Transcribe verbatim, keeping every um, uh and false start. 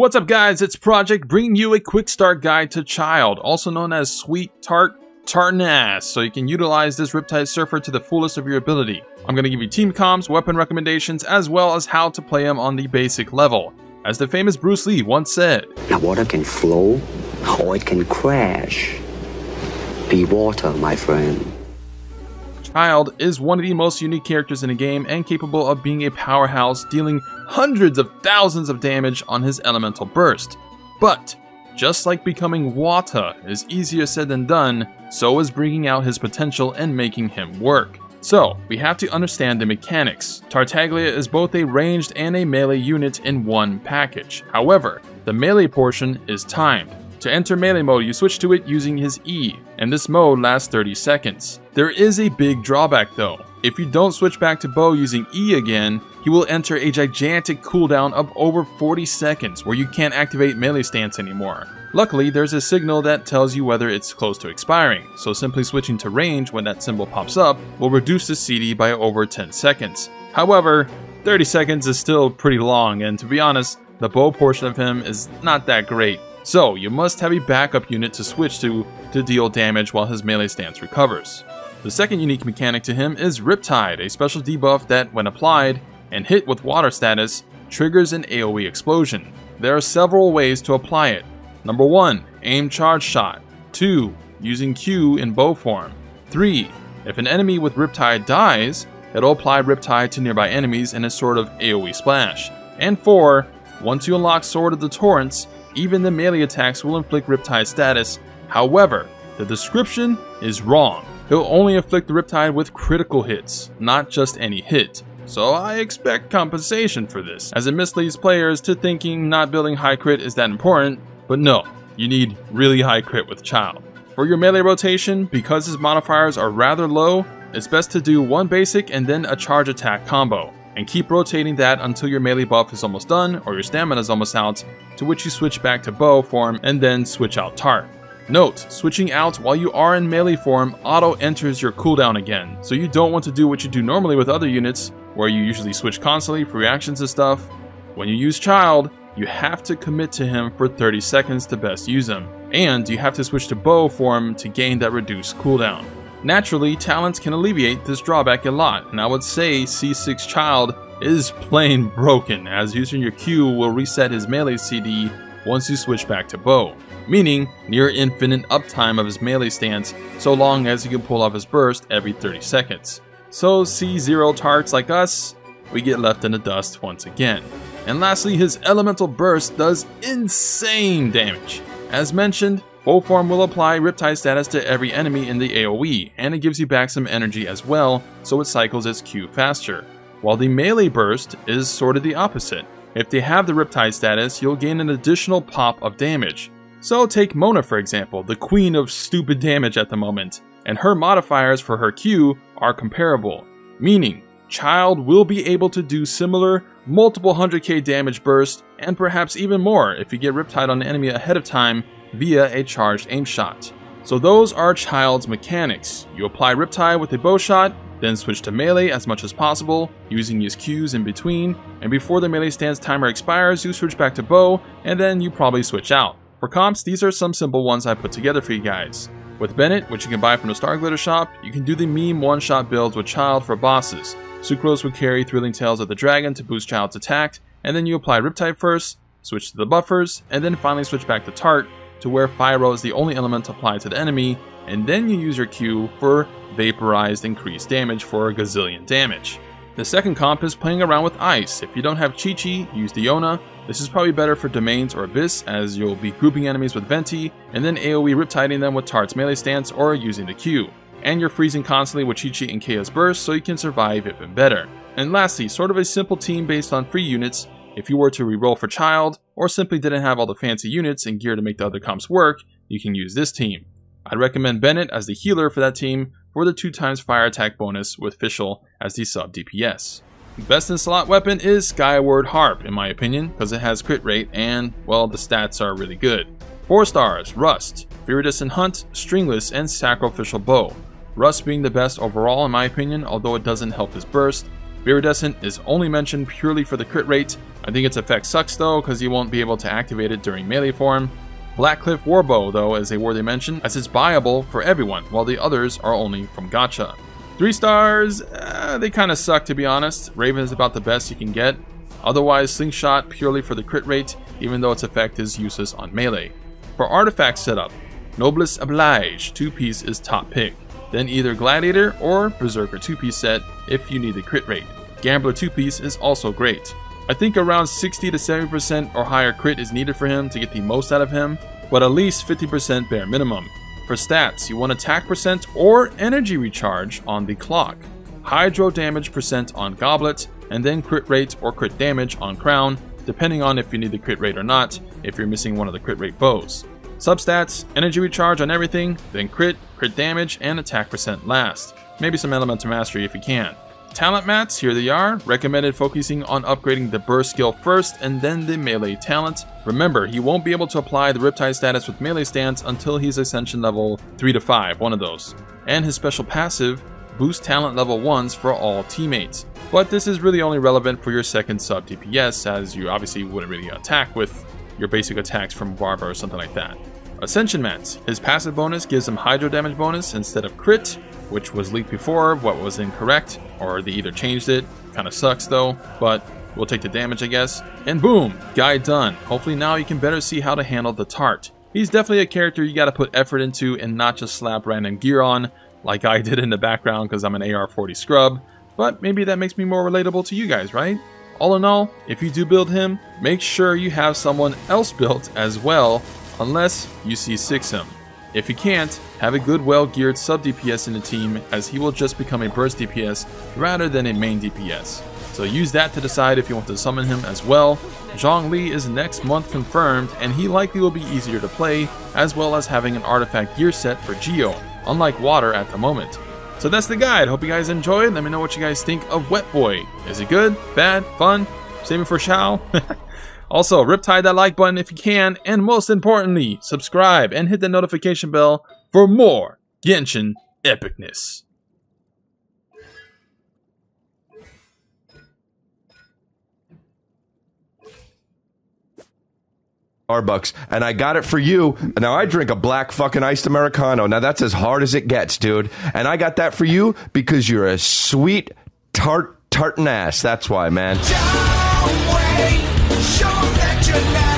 What's up, guys? It's Project bringing you a quick start guide to Childe, also known as Sweet Tart Tartness, so you can utilize this Riptide Surfer to the fullest of your ability. I'm going to give you team comms, weapon recommendations, as well as how to play him on the basic level. As the famous Bruce Lee once said, "Now water can flow or it can crash. Be water, my friend." Childe is one of the most unique characters in the game and capable of being a powerhouse, dealing hundreds of thousands of damage on his elemental burst. But just like becoming water is easier said than done, so is bringing out his potential and making him work. So we have to understand the mechanics. Tartaglia is both a ranged and a melee unit in one package. However, the melee portion is timed. To enter melee mode, you switch to it using his E, and this mode lasts thirty seconds. There is a big drawback though. If you don't switch back to bow using E again, he will enter a gigantic cooldown of over forty seconds where you can't activate melee stance anymore. Luckily, there's a signal that tells you whether it's close to expiring, so simply switching to range when that symbol pops up will reduce the C D by over ten seconds. However, thirty seconds is still pretty long, and to be honest, the bow portion of him is not that great. So you must have a backup unit to switch to to deal damage while his melee stance recovers. The second unique mechanic to him is Riptide, a special debuff that, when applied and hit with water status, triggers an AoE explosion. There are several ways to apply it. Number one, aim charge shot. Two, using Q in bow form. Three, if an enemy with Riptide dies, it'll apply Riptide to nearby enemies in a sort of AoE splash. And four, once you unlock Sword of the Torrents, even the melee attacks will inflict Riptide status. However, the description is wrong. He'll only inflict the Riptide with critical hits, not just any hit. So I expect compensation for this, as it misleads players to thinking not building high crit is that important, but no, you need really high crit with Childe. For your melee rotation, because his modifiers are rather low, it's best to do one basic and then a charge attack combo, and keep rotating that until your melee buff is almost done or your stamina is almost out, to which you switch back to bow form and then switch out Tart. Note, switching out while you are in melee form auto enters your cooldown again, so you don't want to do what you do normally with other units where you usually switch constantly for reactions and stuff. When you use Childe, you have to commit to him for thirty seconds to best use him, and you have to switch to bow form to gain that reduced cooldown. Naturally, talents can alleviate this drawback a lot, and I would say C six Childe is plain broken, as using your Q will reset his melee C D once you switch back to bow, meaning near infinite uptime of his melee stance so long as you can pull off his burst every thirty seconds. So C zero tarts like us, we get left in the dust once again. And lastly, his elemental burst does insane damage. As mentioned, bow form will apply Riptide status to every enemy in the AoE, and it gives you back some energy as well, so it cycles its Q faster. While the melee burst is sort of the opposite. If they have the Riptide status, you'll gain an additional pop of damage. So take Mona for example, the queen of stupid damage at the moment, and her modifiers for her Q are comparable, meaning Childe will be able to do similar multiple one hundred K damage bursts, and perhaps even more if you get Riptide on the enemy ahead of time via a charged aim shot. So those are Childe's mechanics. You apply Riptide with a bow shot, then switch to melee as much as possible, using his Qs in between, and before the melee stance timer expires, you switch back to bow, and then you probably switch out. For comps, these are some simple ones I put together for you guys. With Bennett, which you can buy from the Star Glitter shop, you can do the meme one-shot builds with Childe for bosses. Sucrose would carry Thrilling Tales of the Dragon to boost Childe's attack, and then you apply Riptide first, switch to the buffers, and then finally switch back to Tart, to where Pyro is the only element applied to the enemy, and then you use your Q for vaporized increased damage for a gazillion damage. The second comp is playing around with ice. If you don't have Chi Chi, use Diona. This is probably better for Domains or Abyss, as you'll be grouping enemies with Venti, and then AoE Riptiding them with Tart's melee stance or using the Q. And you're freezing constantly with Chi Chi and Chaos Burst, so you can survive even better. And lastly, sort of a simple team based on free units. If you were to reroll for Childe, or simply didn't have all the fancy units and gear to make the other comps work, you can use this team. I'd recommend Bennett as the healer for that team, for the two times fire attack bonus with Fischl as the sub D P S. Best in slot weapon is Skyward Harp in my opinion, because it has crit rate and, well, the stats are really good. four stars, Rust, Viridescent Hunt, Stringless, and Sacrificial Bow. Rust being the best overall in my opinion, although it doesn't help his burst. Viridescent is only mentioned purely for the crit rate. I think its effect sucks though, because you won't be able to activate it during melee form. Blackcliff Warbow though is a worthy mention, as it's buyable for everyone, while the others are only from gacha. Three stars, uh, they kind of suck to be honest. Raven is about the best you can get. Otherwise, Slingshot purely for the crit rate, even though its effect is useless on melee. For artifact setup, Noblesse Oblige two piece is top pick, then either Gladiator or Berserker two piece set if you need the crit rate. Gambler two piece is also great. I think around sixty to seventy percent or higher crit is needed for him to get the most out of him, but at least fifty percent bare minimum. For stats, you want attack percent or energy recharge on the clock, hydro damage percent on goblet, and then crit rate or crit damage on crown, depending on if you need the crit rate or not, if you're missing one of the crit rate bows. Substats, energy recharge on everything, then crit, crit damage, and attack percent last. Maybe some elemental mastery if you can. Talent mats, here they are. Recommended focusing on upgrading the burst skill first and then the melee talent. Remember, he won't be able to apply the Riptide status with melee stance until he's ascension level three to five, one of those. And his special passive, boost talent level ones for all teammates. But this is really only relevant for your second sub D P S, as you obviously wouldn't really attack with your basic attacks from Barba or something like that. Ascension mats. His passive bonus gives him hydro damage bonus instead of crit, which was leaked before, what was incorrect, or they either changed it. Kind of sucks though, but we'll take the damage I guess. And boom, guy done. Hopefully now you can better see how to handle the Tart. He's definitely a character you gotta put effort into and not just slap random gear on, like I did in the background because I'm an A R forty scrub. But maybe that makes me more relatable to you guys, right? All in all, if you do build him, make sure you have someone else built as well, unless you C six him. If you can't, have a good well-geared sub D P S in the team, as he will just become a burst D P S rather than a main D P S. So use that to decide if you want to summon him as well. Zhongli is next month confirmed, and he likely will be easier to play, as well as having an artifact gear set for Geo, unlike water at the moment. So that's the guide. Hope you guys enjoyed. Let me know what you guys think of Wet Boy. Is it good? Bad? Fun? Save it for Xiao? Also, riptide that like button if you can, and most importantly, subscribe and hit the notification bell for more Genshin epicness. Starbucks, and I got it for you. Now I drink a black fucking iced Americano. Now that's as hard as it gets, dude. And I got that for you because you're a sweet tart tartan ass. That's why, man. Don't wait. Show them that you're not.